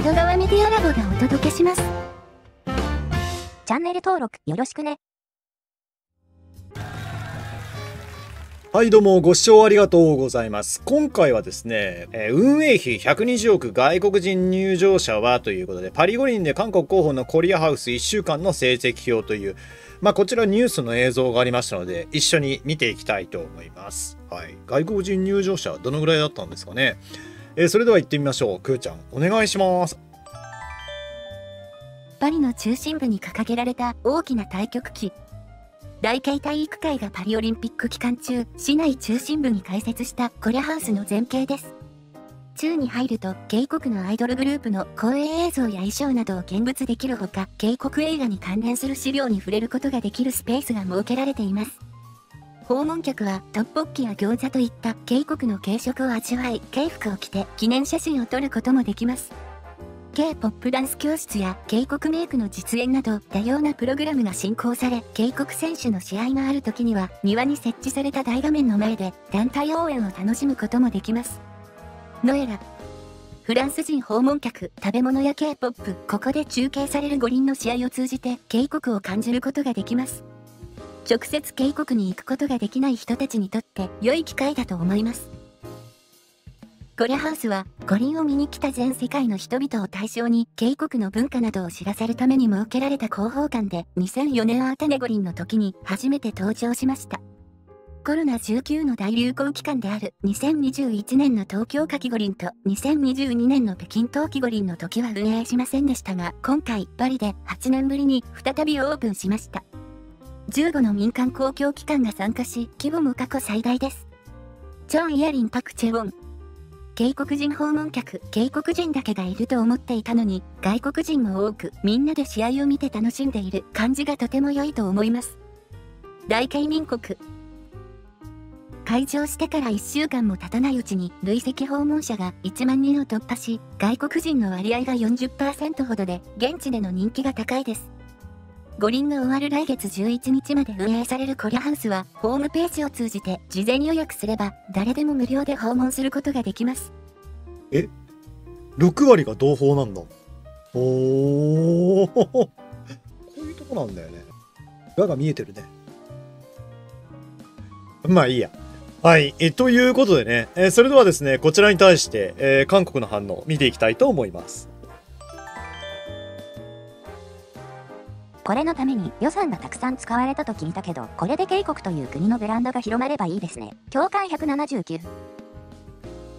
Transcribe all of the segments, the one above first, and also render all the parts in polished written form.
江戸川メディアラボがお届けします。チャンネル登録よろしくね。はいどうもご視聴ありがとうございます。今回はですね、運営費120億外国人入場者はということで、パリ五輪で韓国候補のコリアハウス1週間の成績表という、こちらニュースの映像がありましたので、一緒に見ていきたいと思います。はい。外国人入場者はどのぐらいだったんですかね。それでは行ってみましょう。くーちゃん、お願いします。パリの中心部に掲げられた大きな太極旗。大慶体育会がパリオリンピック期間中、市内中心部に開設したコリアハウスの前景です。中に入ると、渓谷のアイドルグループの公演映像や衣装などを見物できるほか、渓谷映画に関連する資料に触れることができるスペースが設けられています。訪問客は、トッポッキや餃子といった渓谷の軽食を味わい、軽服を着て記念写真を撮ることもできます。K-POP ダンス教室や渓谷メイクの実演など多様なプログラムが進行され、渓谷選手の試合がある時には庭に設置された大画面の前で団体応援を楽しむこともできます。ノエラ、フランス人訪問客、食べ物や K-POP、 ここで中継される五輪の試合を通じて渓谷を感じることができます。直接渓谷に行くことができない人たちにとって良い機会だと思います。コリアハウスは五輪を見に来た全世界の人々を対象に渓谷の文化などを知らせるために設けられた広報館で、2004年アテネ五輪の時に初めて登場しました。コロナ19の大流行期間である2021年の東京夏季五輪と2022年の北京冬季五輪の時は運営しませんでしたが、今回パリで8年ぶりに再びオープンしました。15の民間公共機関が参加し、規模も過去最大です。チョン・イェリン・パク・チェウォン、渓谷人訪問客、渓谷人だけがいると思っていたのに、外国人も多く、みんなで試合を見て楽しんでいる感じがとても良いと思います。大渓民国。開場してから1週間も経たないうちに、累積訪問者が1万人を突破し、外国人の割合が 40% ほどで、現地での人気が高いです。五輪が終わる来月11日まで運営されるコリアハウスは、ホームページを通じて事前予約すれば誰でも無料で訪問することができます。え、6割が同胞なんだ。おおこういうとこなんだよね。裏が見えてるね。まあいいや。はい、ということでね、それではですね、こちらに対して、韓国の反応を見ていきたいと思います。これのために予算がたくさん使われたと聞いたけど、これで渓谷という国のブランドが広まればいいですね。共感179。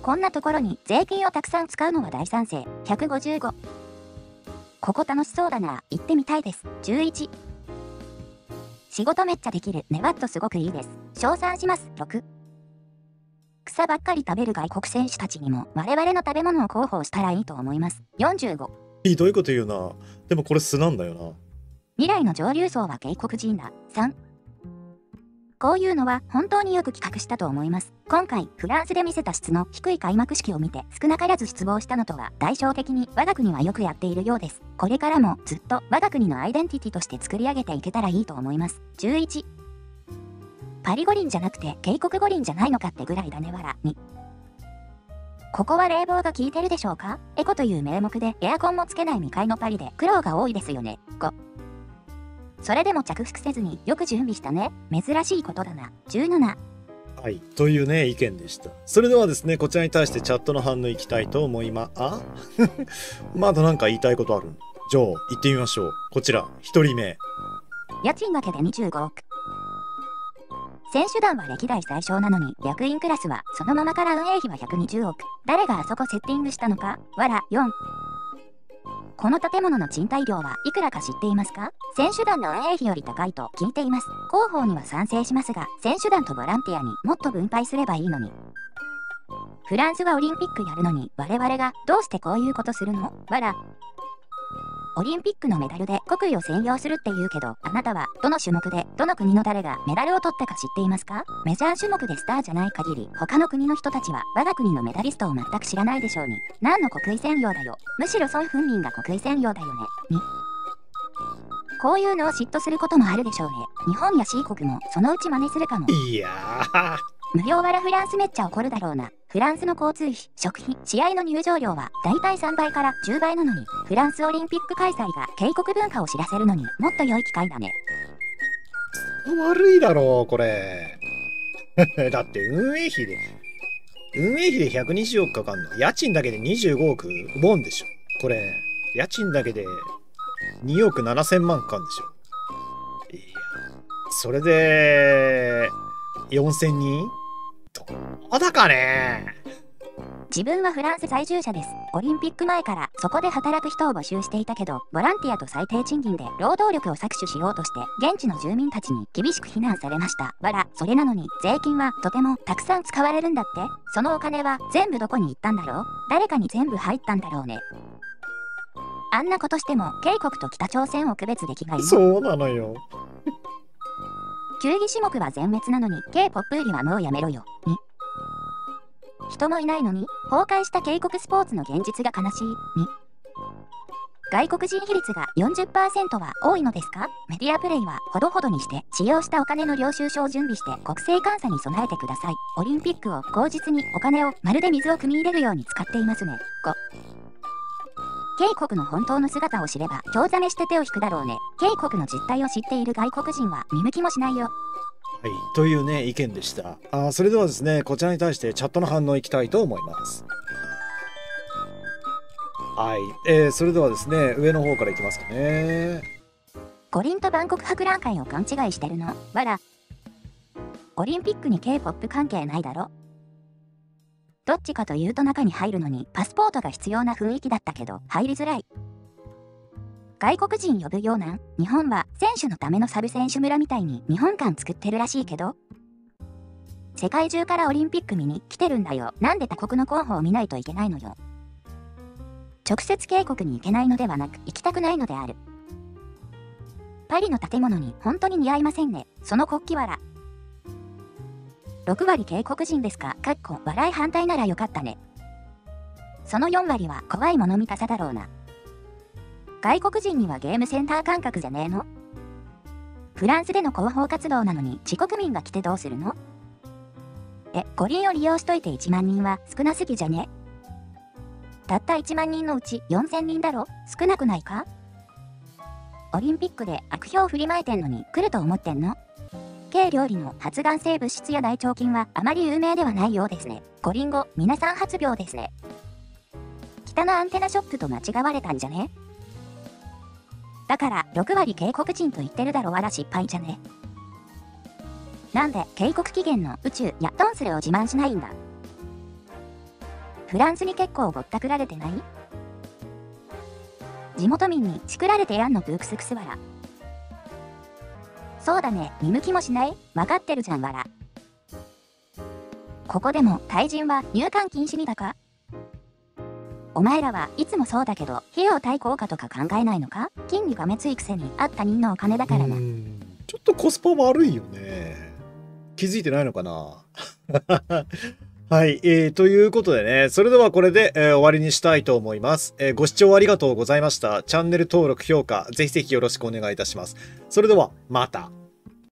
こんなところに税金をたくさん使うのは大賛成155。ここ楽しそうだな、行ってみたいです11。仕事めっちゃできるね、わっとすごくいいです、称賛します6。草ばっかり食べる外国選手たちにも我々の食べ物を広報したらいいと思います45。ひどいこと言うな。でもこれ素なんだよな。未来の上流層は渓谷人だ3。こういうのは本当によく企画したと思います。今回フランスで見せた質の低い開幕式を見て少なからず失望したのとは対照的に、我が国はよくやっているようです。これからもずっと我が国のアイデンティティとして作り上げていけたらいいと思います11。パリ五輪じゃなくて渓谷五輪じゃないのかってぐらいだねわら2。ここは冷房が効いてるでしょうか。エコという名目でエアコンもつけない未開のパリで苦労が多いですよね5。それでも着服せずによく準備したね、珍しいことだな17。はいというね意見でした。それではですね、こちらに対してチャットの反応いきたいと思います。あまだなんか言いたいことある。じゃあ行ってみましょう。こちら1人目、家賃だけで25億。選手団は歴代最小なのに役員クラスはそのままから運営費は120億。誰があそこセッティングしたのかわら4。この建物の賃貸料はいくらか知っていますか。選手団の運営費より高いと聞いています。広報には賛成しますが、選手団とボランティアにもっと分配すればいいのに。フランスはオリンピックやるのに我々がどうしてこういうことするのわら。オリンピックのメダルで国威を宣揚するって言うけど、あなたはどの種目でどの国の誰がメダルを取ったか知っていますか。メジャー種目でスターじゃない限り他の国の人たちは我が国のメダリストを全く知らないでしょうに。何の国威宣揚だよ。むしろソン・フンミンが国威宣揚だよねに。こういうのを嫉妬することもあるでしょうね。日本や C 国もそのうち真似するかも。いやー無料わら。フランスめっちゃ怒るだろうな。フランスの交通費、食費、試合の入場料は大体3倍から10倍なのに、フランスオリンピック開催が警告文化を知らせるのにもっと良い機会だね。悪いだろう、これ。だって運営費で120億かかんの。家賃だけで25億ボンでしょ。これ、家賃だけで2億7000万かかんでしょ。いや、それで、4000人?どうだかね。自分はフランス在住者です。オリンピック前からそこで働く人を募集していたけど、ボランティアと最低賃金で労働力を搾取しようとして現地の住民たちに厳しく非難されました。わら、それなのに税金はとてもたくさん使われるんだって。そのお金は全部どこに行ったんだろう。誰かに全部入ったんだろうね。あんなことしてもK国と北朝鮮を区別できない。そうなのよ。球技種目は全滅なのに K-POP 売りはもうやめろよ。に人もいないのに崩壊した警告スポーツの現実が悲しい。に外国人比率が 40% は多いのですか。メディアプレイはほどほどにして、使用したお金の領収書を準備して国政監査に備えてください。オリンピックを口実にお金をまるで水を汲み入れるように使っていますね。K 国の本当の姿を知れば興ざめして手を引くだろうね。 K 国の実態を知っている外国人は見向きもしないよ。はい、というね、意見でした。それではですね、こちらに対してチャットの反応いきたいと思います。はい、それではですね、上の方からいきますかね。五輪と万国博覧会を勘違いしてるの。わら、オリンピックに K-POP 関係ないだろ。どっちかというと中に入るのにパスポートが必要な雰囲気だったけど入りづらい。外国人呼ぶような。日本は選手のためのサブ選手村みたいに日本館作ってるらしいけど、世界中からオリンピック見に来てるんだよ。なんで他国の候補を見ないといけないのよ。直接警告に行けないのではなく、行きたくないのである。パリの建物に本当に似合いませんね。その国旗はら。6割警告人ですか、かっこ笑い反対ならよかったね。その4割は怖いもの見たさだろうな。外国人にはゲームセンター感覚じゃねえの。フランスでの広報活動なのに自国民が来てどうするの。五輪を利用しといて1万人は少なすぎじゃね。たった1万人のうち4000人だろ、少なくないか。オリンピックで悪評振りまいてんのに来ると思ってんの。軽料理の発がん性物質や大腸菌はあまり有名ではないようですね。五輪後皆さん発病ですね。北のアンテナショップと間違われたんじゃね。だから6割警告人と言ってるだろ。わら、失敗じゃね。なんで警告期限の宇宙やトンスレを自慢しないんだ。フランスに結構ぼったくられてない。地元民にチクられてやんのブークスクス。わら、そうだね、見向きもしない。分かってるじゃん。わら、ここでも対人は入館禁止にだか。お前らはいつもそうだけど費用対効果とか考えないのか。金利がめついくせにあった人のお金だからな。ちょっとコスパ悪いよね。気づいてないのかな。はい、ということでね、それではこれで、終わりにしたいと思います。ご視聴ありがとうございました。チャンネル登録、評価、ぜひぜひよろしくお願いいたします。それでは、また。